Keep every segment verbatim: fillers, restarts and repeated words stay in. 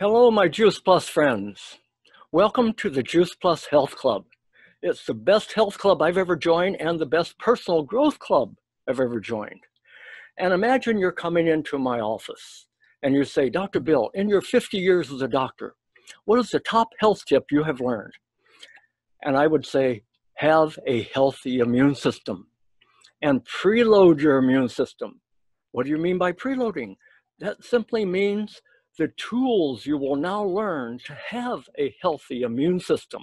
Hello, my Juice Plus friends. Welcome to the Juice Plus Health Club. It's the best health club I've ever joined and the best personal growth club I've ever joined. And imagine you're coming into my office and you say, Doctor Bill, in your fifty years as a doctor, what is the top health tip you have learned? And I would say, have a healthy immune system and preload your immune system. What do you mean by preloading? That simply means the tools you will now learn to have a healthy immune system.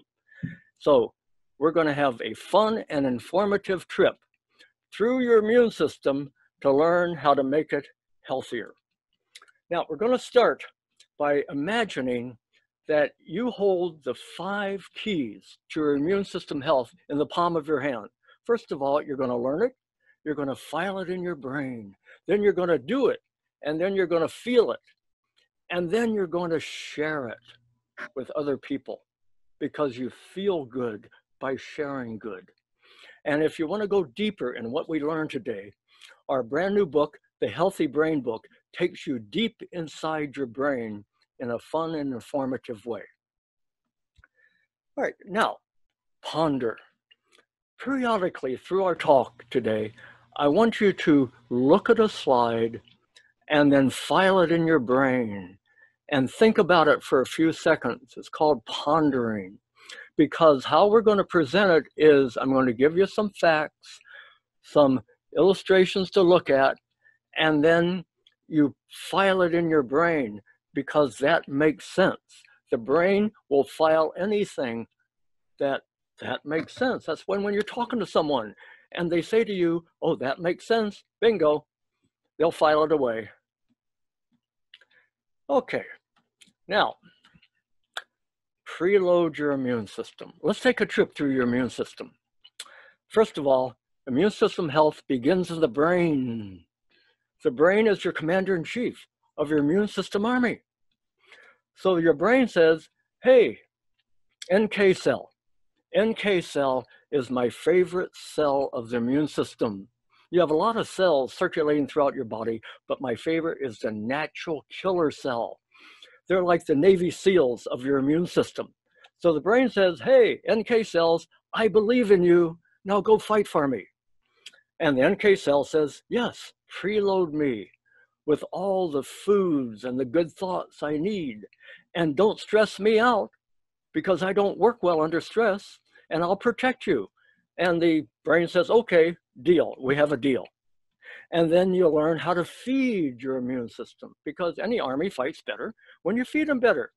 So we're going to have a fun and informative trip through your immune system to learn how to make it healthier. Now we're going to start by imagining that you hold the five keys to your immune system health in the palm of your hand. First of all, you're going to learn it, you're going to file it in your brain, then you're going to do it, and then you're going to feel it. And then you're going to share it with other people because you feel good by sharing good. And if you want to go deeper in what we learned today, our brand new book, The Healthy Brain Book, takes you deep inside your brain in a fun and informative way. All right, now, ponder. Periodically through our talk today, I want you to look at a slide and then file it in your brain and think about it for a few seconds. It's called pondering, because how we're going to present it is I'm going to give you some facts, some illustrations to look at, and then you file it in your brain because that makes sense. The brain will file anything that that makes sense. That's when when you're talking to someone and they say to you, oh, that makes sense, bingo, they'll file it away. Okay, now, preload your immune system. Let's take a trip through your immune system. First of all, immune system health begins in the brain. The brain is your commander-in-chief of your immune system army. So your brain says, hey, N K cell. N K cell is my favorite cell of the immune system. You have a lot of cells circulating throughout your body, but my favorite is the natural killer cell. They're like the Navy SEALs of your immune system. So the brain says, hey, N K cells, I believe in you. Now go fight for me. And the N K cell says, yes, preload me with all the foods and the good thoughts I need. And don't stress me out because I don't work well under stress, and I'll protect you. And the brain says, okay, deal, we have a deal. And then you learn how to feed your immune system, because any army fights better when you feed them better.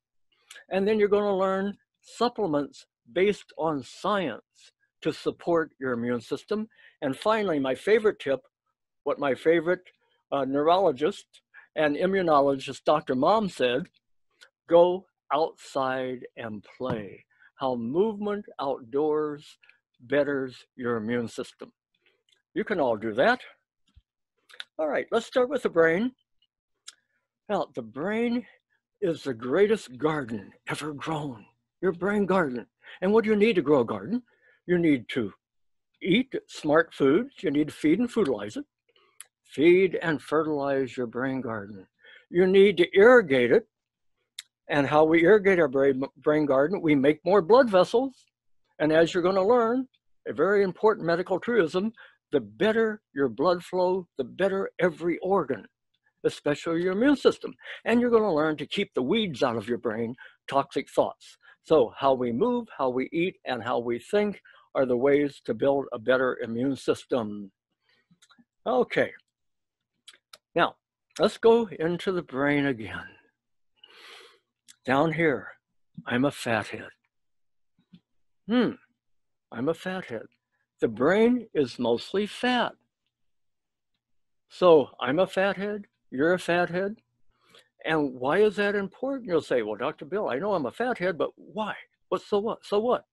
And then you're going to learn supplements based on science to support your immune system. And finally, my favorite tip, what my favorite uh, neurologist and immunologist, Doctor Mom, said, go outside and play. How movement outdoors betters your immune system. You can all do that. All right, let's start with the brain. Now, the brain is the greatest garden ever grown, your brain garden. And what do you need to grow a garden? You need to eat smart foods. You need to feed and fertilize it. Feed and fertilize your brain garden. You need to irrigate it. And how we irrigate our brain, brain garden, we make more blood vessels. And as you're going to learn, a very important medical truism, the better your blood flow, the better every organ, especially your immune system. And you're going to learn to keep the weeds out of your brain, toxic thoughts. So how we move, how we eat, and how we think are the ways to build a better immune system. Okay. Now, let's go into the brain again. Down here, I'm a fathead. Hmm, I'm a fathead. The brain is mostly fat. So I'm a fathead, you're a fathead. And why is that important? You'll say, well, Doctor Bill, I know I'm a fathead, but why? What's so what? So what?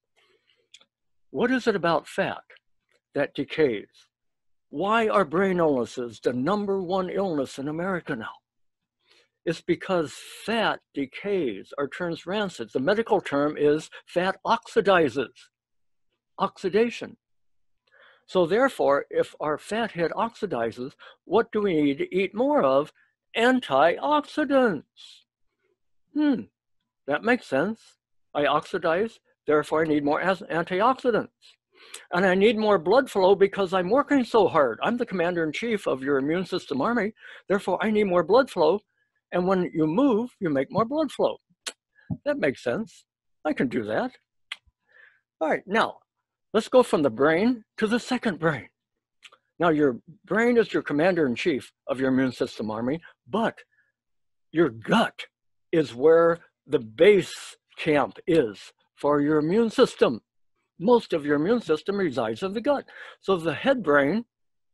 What is it about fat that decays? Why are brain illnesses the number one illness in America now? It's because fat decays or turns rancid. The medical term is fat oxidizes, oxidation. So therefore, if our fathead oxidizes, what do we need to eat more of? Antioxidants. Hmm, That makes sense. I oxidize, therefore I need more antioxidants. And I need more blood flow because I'm working so hard. I'm the commander-in-chief of your immune system army. Therefore, I need more blood flow. And when you move, you make more blood flow. That makes sense. I can do that. All right, now, let's go from the brain to the second brain. Now, your brain is your commander-in-chief of your immune system army, but your gut is where the base camp is for your immune system. Most of your immune system resides in the gut. So the head brain,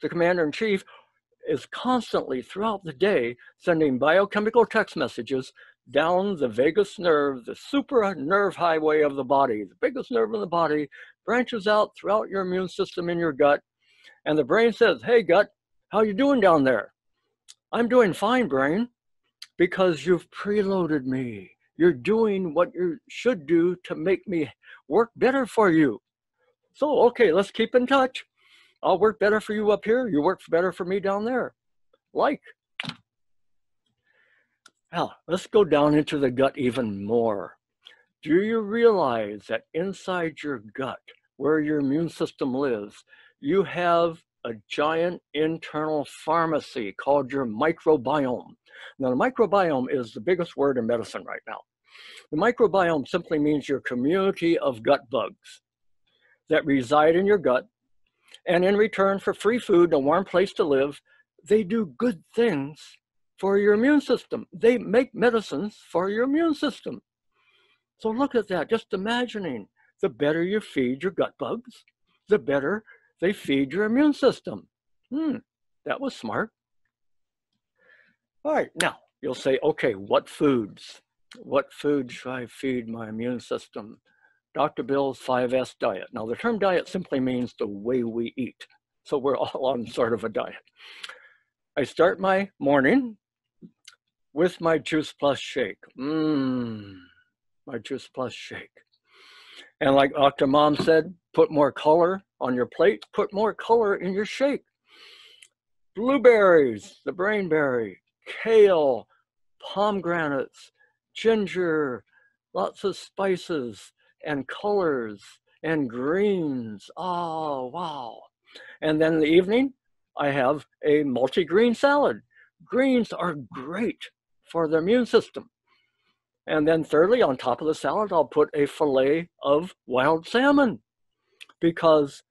the commander-in-chief, is constantly throughout the day sending biochemical text messages down the vagus nerve, the supra nerve highway of the body. The biggest nerve in the body branches out throughout your immune system in your gut. And the brain says, hey, gut, how you doing down there? I'm doing fine, brain, because you've preloaded me. You're doing what you should do to make me work better for you. So, okay, let's keep in touch. I'll work better for you up here. You work better for me down there. Like. Now, let's go down into the gut even more. Do you realize that inside your gut, where your immune system lives, you have a giant internal pharmacy called your microbiome. Now, the microbiome is the biggest word in medicine right now. The microbiome simply means your community of gut bugs that reside in your gut, and in return for free food and a warm place to live, they do good things for your immune system. They make medicines for your immune system. So look at that, just imagining the better you feed your gut bugs, the better they feed your immune system. Hmm, that was smart. All right, now you'll say, okay, what foods? What foods should I feed my immune system? Doctor Bill's five S diet. Now the term diet simply means the way we eat. So we're all on sort of a diet. I start my morning with my Juice Plus shake. Mmm, my Juice Plus shake. And like Octomom said, put more color on your plate, put more color in your shake. Blueberries, the brainberry, kale, pomegranates, ginger, lots of spices and colors and greens. Oh, wow. And then in the evening, I have a multi-green salad. Greens are great for the immune system. And then thirdly, on top of the salad, I'll put a fillet of wild salmon, because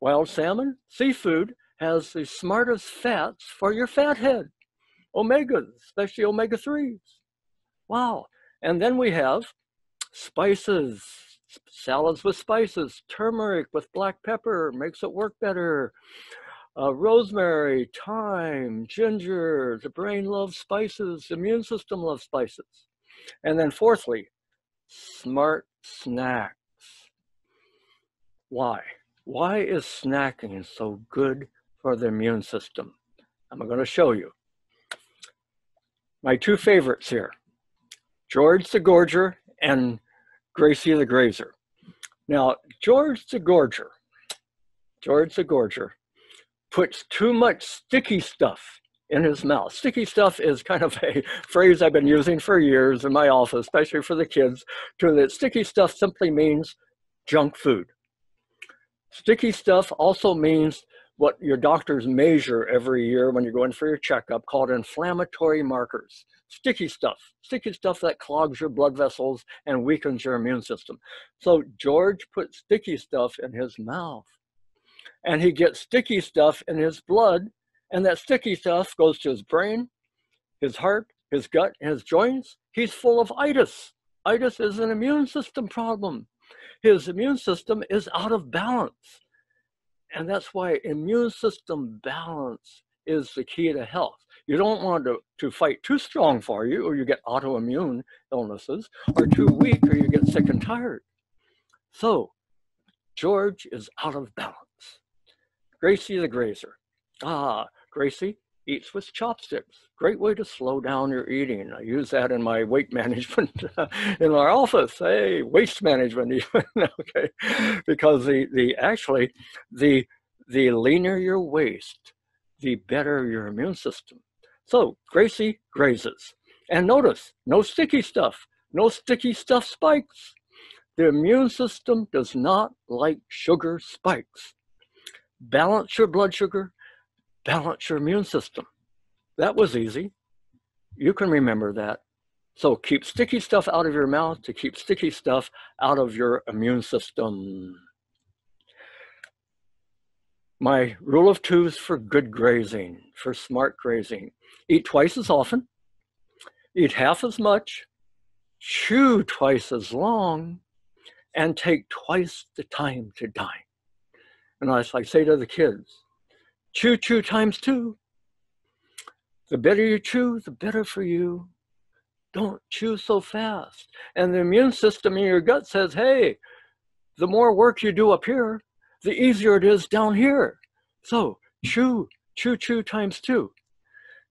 wild salmon, seafood, has the smartest fats for your fathead, omegas, especially omega threes. Wow. And then we have spices, salads with spices, turmeric with black pepper, makes it work better. Uh, rosemary, thyme, ginger, the brain loves spices, the immune system loves spices. And then fourthly, smart snacks. Why? Why is snacking so good for the immune system? I'm going to show you. My two favorites here, George the Gorger and Gracie the Grazer. Now, George the Gorger, George the Gorger puts too much sticky stuff in his mouth. Sticky stuff is kind of a phrase I've been using for years in my office, especially for the kids, to that sticky stuff simply means junk food. Sticky stuff also means what your doctors measure every year when you're going for your checkup, called inflammatory markers. Sticky stuff, sticky stuff that clogs your blood vessels and weakens your immune system. So George puts sticky stuff in his mouth, and he gets sticky stuff in his blood, and that sticky stuff goes to his brain, his heart, his gut, his joints. He's full of itis. Itis is an immune system problem. His immune system is out of balance. And that's why immune system balance is the key to health. You don't want to, to fight too strong for you, or you get autoimmune illnesses, or too weak, or you get sick and tired. So George is out of balance. Gracie the Grazer. Ah, Gracie eats with chopsticks. Great way to slow down your eating. I use that in my weight management in our office. Hey, waste management even, okay? Because the, the actually, the, the leaner your waist, the better your immune system. So Gracie grazes. And notice, no sticky stuff, no sticky stuff spikes. The immune system does not like sugar spikes. Balance your blood sugar, balance your immune system. That was easy. You can remember that. So keep sticky stuff out of your mouth to keep sticky stuff out of your immune system. My rule of twos for good grazing, for smart grazing. Eat twice as often, eat half as much, chew twice as long, and take twice the time to dine. And as I say to the kids, chew, chew times two. The better you chew, the better for you. Don't chew so fast. And the immune system in your gut says, hey, the more work you do up here, the easier it is down here. So chew, chew, chew times two.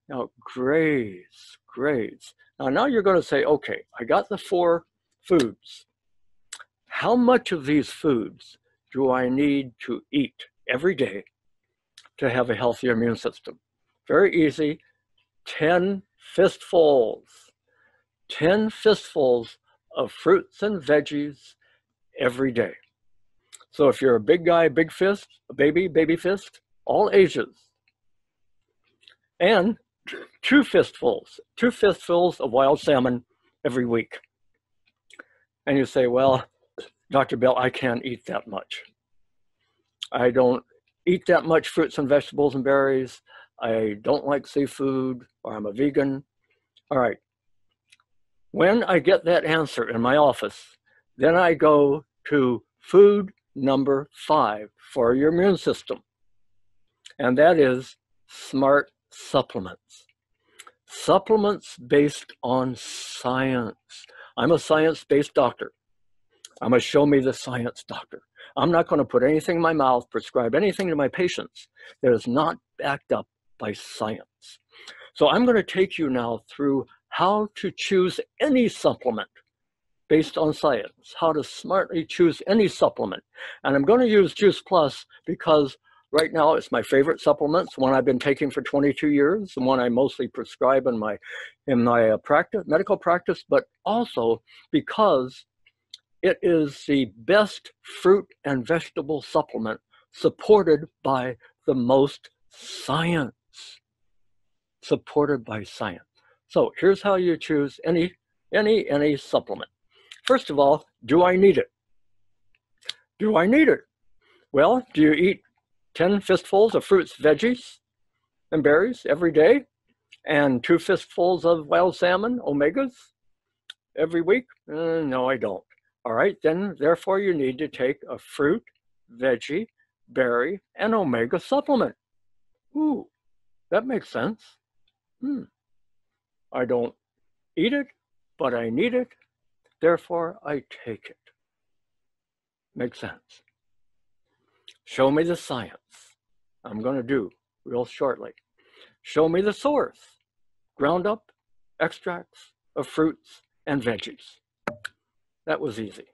Now graze, graze. Now, now you're going to say, okay, I got the four foods. How much of these foods do I need to eat every day to have a healthy immune system? Very easy, ten fistfuls. ten fistfuls of fruits and veggies every day. So if you're a big guy, big fist, a baby, baby fist, all ages. And two fistfuls, two fistfuls of wild salmon every week. And you say, well, Doctor Bill, I can't eat that much. I don't eat that much fruits and vegetables and berries. I don't like seafood, or I'm a vegan. All right. When I get that answer in my office, then I go to food number five for your immune system, and that is smart supplements. Supplements based on science. I'm a science-based doctor. I'm a show me the science doctor. I'm not going to put anything in my mouth, prescribe anything to my patients that is not backed up by science. So I'm going to take you now through how to choose any supplement based on science, how to smartly choose any supplement. And I'm going to use Juice Plus because right now it's my favorite supplement, one I've been taking for twenty-two years, and one I mostly prescribe in my, in my practice, medical practice, but also because it is the best fruit and vegetable supplement supported by the most science, supported by science. So here's how you choose any, any, any supplement. First of all, do I need it? Do I need it? Well, do you eat ten fistfuls of fruits, veggies, and berries every day? And two fistfuls of wild salmon, omegas, every week? Uh, no, I don't. All right, then therefore you need to take a fruit, veggie, berry, and omega supplement. Ooh, that makes sense. Hmm. I don't eat it, but I need it, therefore I take it. Makes sense. Show me the science. I'm going to do real shortly. Show me the source. Ground up extracts of fruits and veggies. That was easy.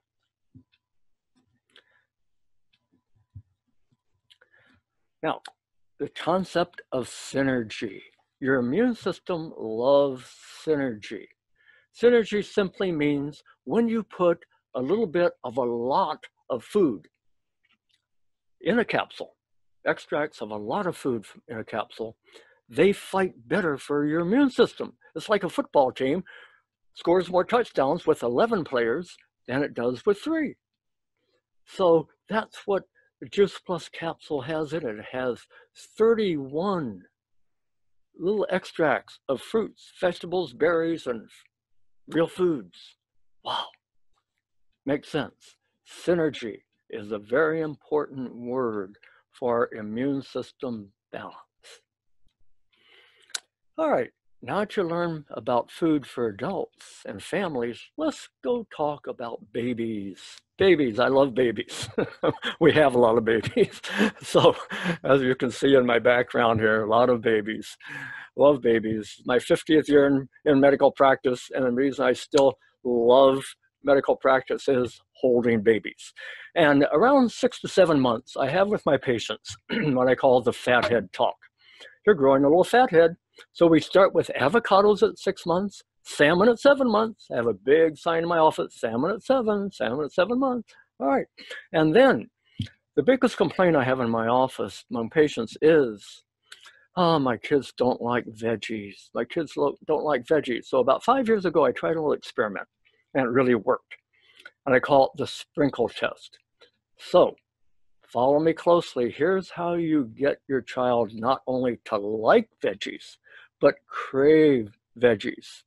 Now, the concept of synergy. Your immune system loves synergy. Synergy simply means when you put a little bit of a lot of food in a capsule, extracts of a lot of food in a capsule, they fight better for your immune system. It's like a football team scores more touchdowns with eleven players than it does with three. So that's what the Juice Plus capsule has in it. It has thirty-one little extracts of fruits, vegetables, berries, and real foods. Wow, makes sense. Synergy is a very important word for immune system balance. All right, now that you learn about food for adults and families, let's go talk about babies. Babies, I love babies. We have a lot of babies. So as you can see in my background here, a lot of babies. Love babies. My fiftieth year in, in medical practice, and the reason I still love medical practice is holding babies. And around six to seven months, I have with my patients what I call the fathead talk. You're growing a little fathead. So we start with avocados at six months, Salmon at seven months. I have a big sign in my office, salmon at seven, salmon at seven months. All right. And then the biggest complaint I have in my office among patients is, oh, my kids don't like veggies. My kids don't like veggies. So about five years ago, I tried a little experiment, and it really worked. And I call it the sprinkle test. So follow me closely. Here's how you get your child not only to like veggies, but crave veggies.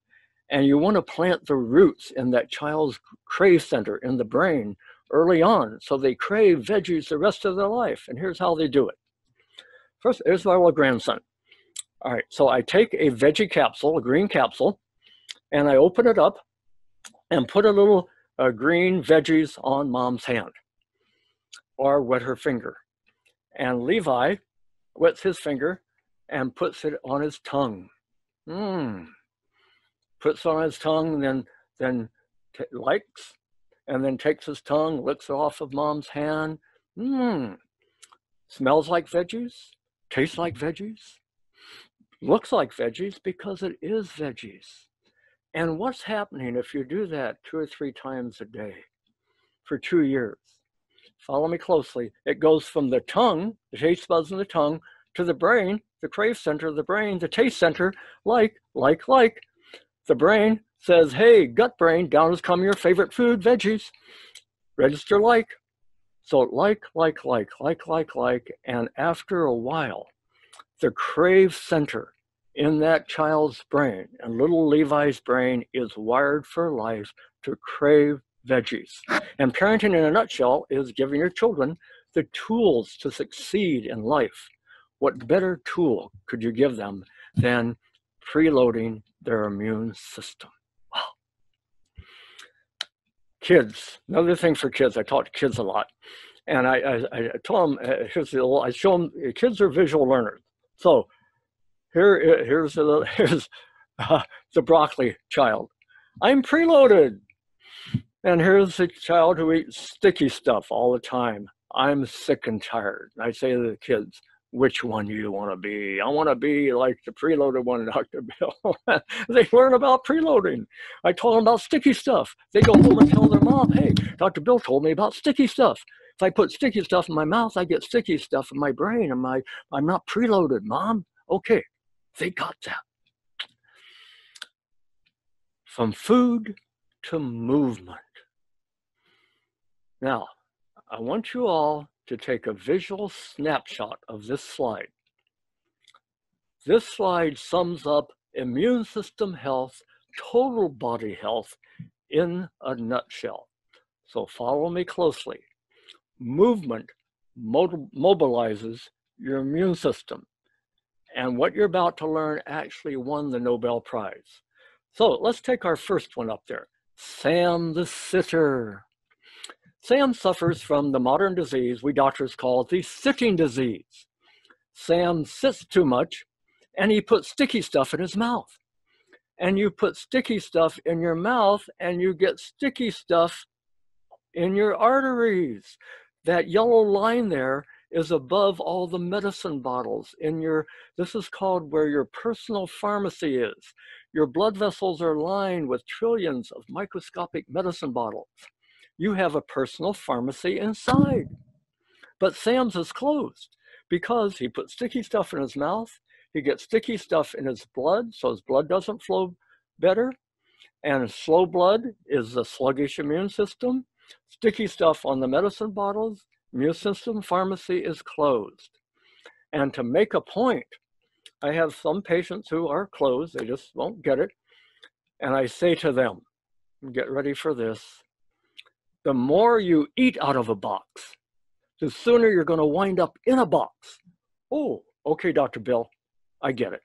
And you want to plant the roots in that child's crave center in the brain early on, so they crave veggies the rest of their life. And here's how they do it. First, here's my little grandson. All right, so I take a veggie capsule, a green capsule, and I open it up and put a little uh, green veggies on mom's hand or wet her finger. And Levi wets his finger and puts it on his tongue. Mmm. Puts on his tongue, then then t likes, and then takes his tongue, licks it off of mom's hand. Mmm, smells like veggies, tastes like veggies, looks like veggies because it is veggies. And what's happening if you do that two or three times a day for two years? Follow me closely. It goes from the tongue, the taste buds in the tongue, to the brain, the crave center of the brain, the taste center, like, like, like. The brain says, hey, gut brain, down has come your favorite food, veggies. Register like. So like, like, like, like, like, like. And after a while, the crave center in that child's brain, and little Levi's brain, is wired for life to crave veggies. And parenting in a nutshell is giving your children the tools to succeed in life. What better tool could you give them than preloading their immune system? Wow. Kids, another thing for kids, I talk to kids a lot. And I, I, I tell them, uh, here's the little, I show them, kids are visual learners. So here, here's, the, here's uh, the broccoli child. I'm preloaded. And here's the child who eats sticky stuff all the time. I'm sick and tired. And I say to the kids, which one do you want to be? I want to be like the preloaded one, Doctor Bill. They learn about preloading. I told them about sticky stuff. They go home and tell their mom, hey, Doctor Bill told me about sticky stuff. If I put sticky stuff in my mouth, I get sticky stuff in my brain. And my, I'm not preloaded, Mom. Okay, they got that. From food to movement. Now, I want you all to take a visual snapshot of this slide. This slide sums up immune system health, total body health in a nutshell. So follow me closely. Movement mobilizes your immune system. And what you're about to learn actually won the Nobel Prize. So let's take our first one up there, Sam the sitter. Sam suffers from the modern disease we doctors call the sitting disease. Sam sits too much, and he puts sticky stuff in his mouth. And you put sticky stuff in your mouth, and you get sticky stuff in your arteries. That yellow line there is above all the medicine bottles in your, this is called where your personal pharmacy is. Your blood vessels are lined with trillions of microscopic medicine bottles. You have a personal pharmacy inside. But Sam's is closed because he puts sticky stuff in his mouth. He gets sticky stuff in his blood, so his blood doesn't flow better. And slow blood is the sluggish immune system. Sticky stuff on the medicine bottles, immune system pharmacy is closed. And to make a point, I have some patients who are closed. They just won't get it. And I say to them, get ready for this. The more you eat out of a box, the sooner you're going to wind up in a box. Oh, okay, Doctor Bill, I get it.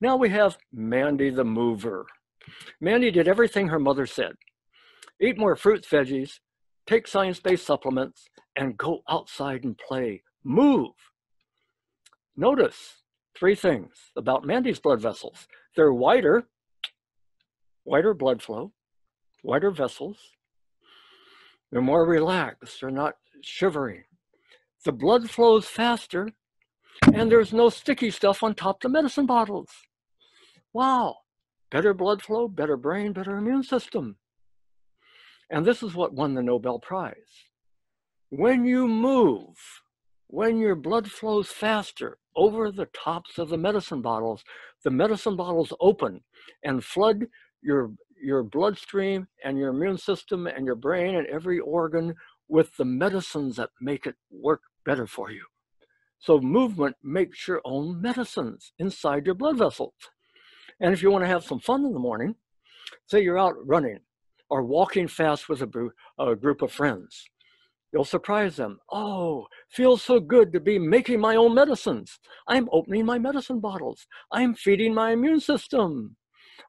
Now we have Mandy the mover. Mandy did everything her mother said. Eat more fruits, veggies, take science-based supplements, and go outside and play. Move. Notice three things about Mandy's blood vessels. They're wider, wider blood flow, wider vessels. They're more relaxed, they're not shivering. The blood flows faster, and there's no sticky stuff on top of the medicine bottles. Wow, Better blood flow, better brain, better immune system. And this is what won the Nobel Prize. When you move, when your blood flows faster over the tops of the medicine bottles, the medicine bottles open and flood your, your bloodstream and your immune system and your brain and every organ with the medicines that make it work better for you. So movement makes your own medicines inside your blood vessels. And if you want to have some fun in the morning, say you're out running or walking fast with a, a group of friends. You'll surprise them. Oh, feels so good to be making my own medicines. I'm opening my medicine bottles. I'm feeding my immune system.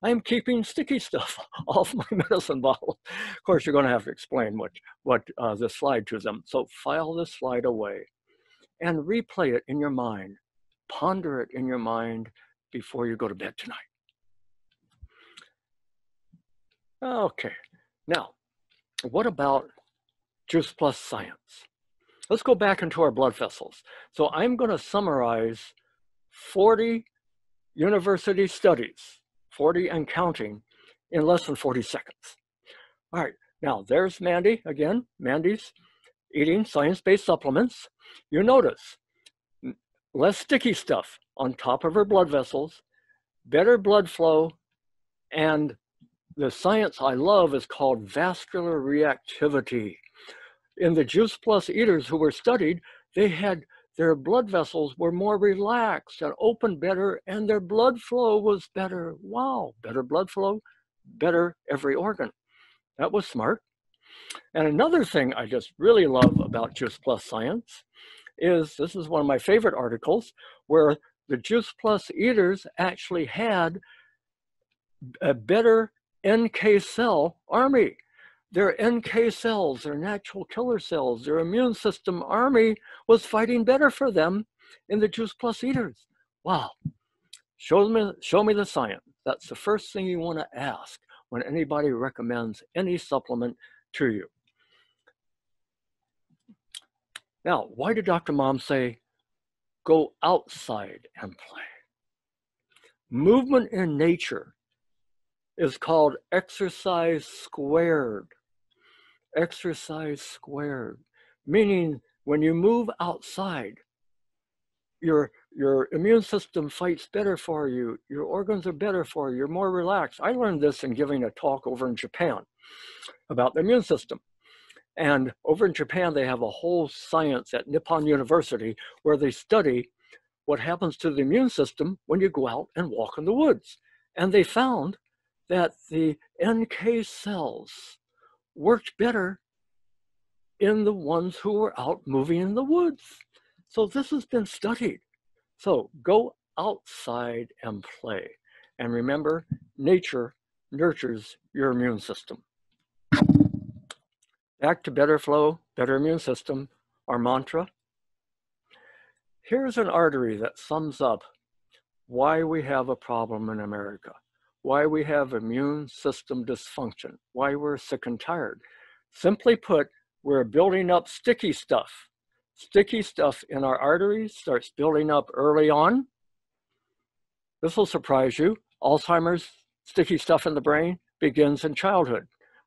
I'm keeping sticky stuff off my medicine bottle. Of course, you're going to have to explain what, what uh, this slide to them. So file this slide away and replay it in your mind. Ponder it in your mind before you go to bed tonight. Okay, now, what about Juice Plus Science? Let's go back into our blood vessels. So I'm going to summarize forty university studies, forty and counting, in less than forty seconds. All right, now there's Mandy again. Mandy's eating science-based supplements. You notice less sticky stuff on top of her blood vessels, better blood flow, and the science I love is called vascular reactivity. In the Juice Plus eaters who were studied, they had their blood vessels were more relaxed and open better, and their blood flow was better. Wow, better blood flow, better every organ. That was smart. And another thing I just really love about Juice Plus Science is, this is one of my favorite articles, where the Juice Plus eaters actually had a better N K cell army. Their N K cells, their natural killer cells, their immune system army was fighting better for them in the Juice Plus eaters. Wow. Show me, show me the science. That's the first thing you want to ask when anybody recommends any supplement to you. Now, why did Doctor Mom say, go outside and play? Movement in nature is called exercise squared. Exercise squared, meaning when you move outside, your, your immune system fights better for you, your organs are better for you, you're more relaxed. I learned this in giving a talk over in Japan about the immune system. And over in Japan, they have a whole science at Nippon University where they study what happens to the immune system when you go out and walk in the woods. And they found that the N K cells worked better in the ones who were out moving in the woods. So this has been studied. So go outside and play. And remember, nature nurtures your immune system. Back to better flow, better immune system, our mantra. Here's an artery that sums up why we have a problem in America, why we have immune system dysfunction, why we're sick and tired. Simply put, we're building up sticky stuff. Sticky stuff in our arteries starts building up early on. This will surprise you. Alzheimer's, sticky stuff in the brain, begins in childhood.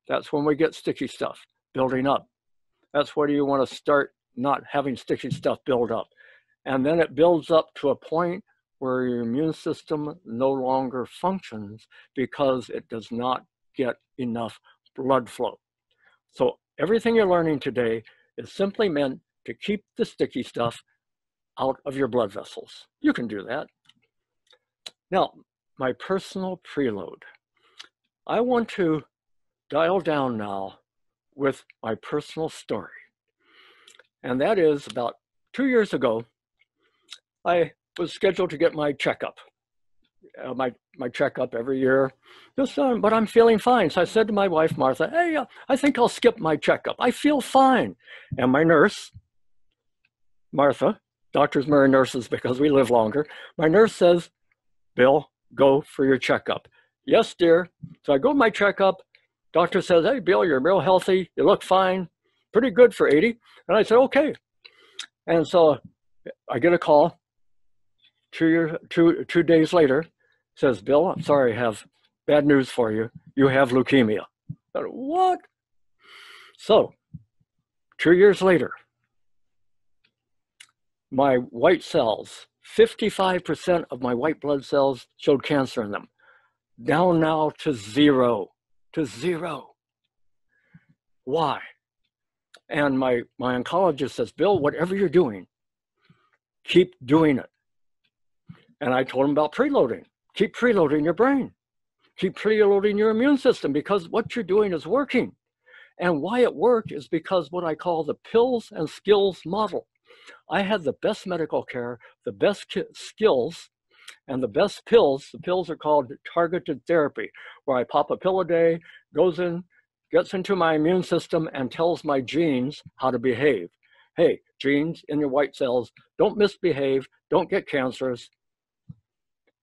That's when we get sticky stuff building up. That's where you want to start not having sticky stuff build up. And then it builds up to a point where your immune system no longer functions because it does not get enough blood flow. So everything you're learning today is simply meant to keep the sticky stuff out of your blood vessels. You can do that. Now, my personal preload. I want to dial down now with my personal story. And that is, about two years ago, I was scheduled to get my checkup, uh, my, my checkup every year, this time, but I'm feeling fine. So I said to my wife, Martha, hey, uh, I think I'll skip my checkup. I feel fine. And my nurse, Martha, doctors marry nurses because we live longer. My nurse says, Bill, go for your checkup. Yes, dear. So I go to my checkup. Doctor says, hey, Bill, you're real healthy. You look fine. Pretty good for eighty. And I said, okay. And so I get a call. Two, year, two, two days later, says, Bill, I'm sorry, I have bad news for you. You have leukemia. I thought, what? So two years later, my white cells, fifty-five percent of my white blood cells showed cancer in them. Down now to zero, to zero. Why? And my, my oncologist says, Bill, whatever you're doing, keep doing it. And I told him about preloading. Keep preloading your brain. Keep preloading your immune system because what you're doing is working. And why it worked is because what I call the pills and skills model. I had the best medical care, the best skills, and the best pills. The pills are called targeted therapy, where I pop a pill a day, goes in, gets into my immune system, and tells my genes how to behave. Hey, genes in your white cells, don't misbehave, don't get cancers.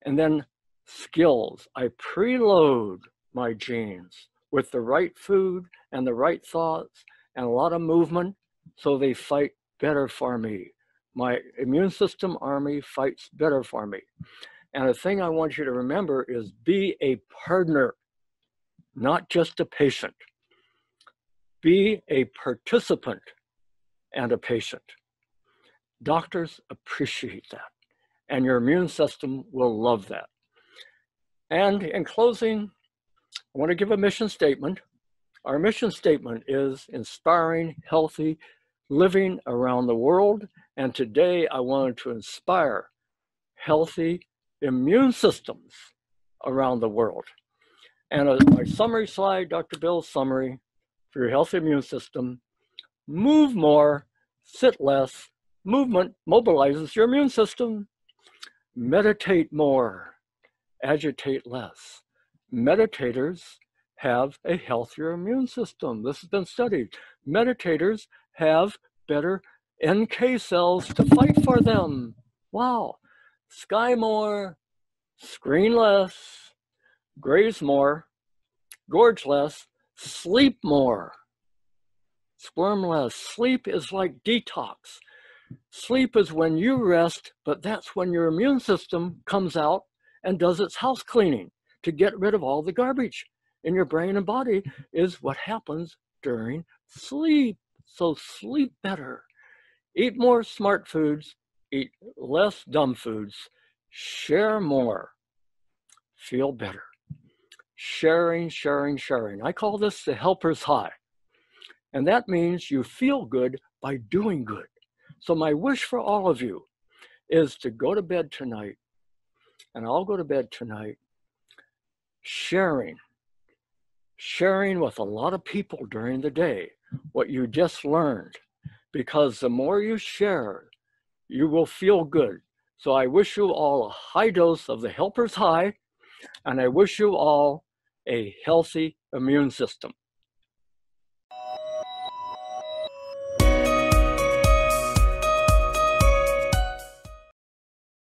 And then skills. I preload my genes with the right food and the right thoughts and a lot of movement so they fight better for me. My immune system army fights better for me. And a thing I want you to remember is be a partner, not just a patient. Be a participant and a patient. Doctors appreciate that. And your immune system will love that. And in closing, I want to give a mission statement. Our mission statement is inspiring healthy living around the world. And today I wanted to inspire healthy immune systems around the world. And a, my summary slide, Doctor Bill's summary for your healthy immune system, move more, sit less. Movement mobilizes your immune system. Meditate more, agitate less. Meditators have a healthier immune system. This has been studied. Meditators have better N K cells to fight for them. Wow. Sky more, screen less, graze more, gorge less, sleep more, squirm less. Sleep is like detox. Sleep is when you rest, but that's when your immune system comes out and does its house cleaning to get rid of all the garbage in your brain and body is what happens during sleep. So sleep better. Eat more smart foods, eat less dumb foods, share more, feel better. Sharing, sharing, sharing. I call this the helper's high. And that means you feel good by doing good. So my wish for all of you is to go to bed tonight, and I'll go to bed tonight, sharing, sharing with a lot of people during the day what you just learned, because the more you share, you will feel good. So I wish you all a high dose of the helper's high, and I wish you all a healthy immune system.